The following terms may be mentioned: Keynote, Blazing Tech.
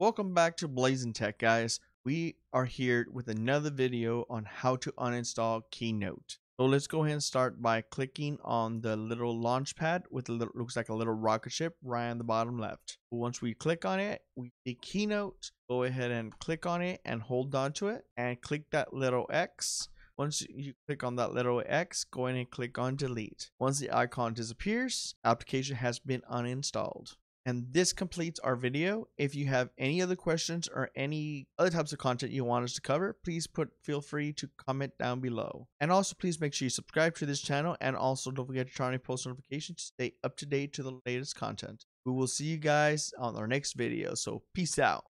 Welcome back to Blazing Tech, guys. We are here with another video on how to uninstall Keynote. So let's go ahead and start by clicking on the little launch pad with a little, looks like a little rocket ship right on the bottom left. Once we click on it, we see Keynote. Go ahead and click on it and hold on to it and click that little X. Once you click on that little X, go ahead and click on delete. Once the icon disappears, application has been uninstalled. And this completes our video. If you have any other questions or any other types of content you want us to cover, please feel free to comment down below. And also please make sure you subscribe to this channel, and also don't forget to turn on your post notifications to stay up to date to the latest content. We will see you guys on our next video, so peace out.